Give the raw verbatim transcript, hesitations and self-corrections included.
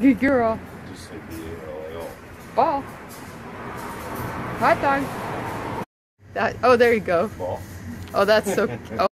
Good girl. Just like B A L L. Ball. High time. That, oh, there you go. Ball. Oh, that's so... oh.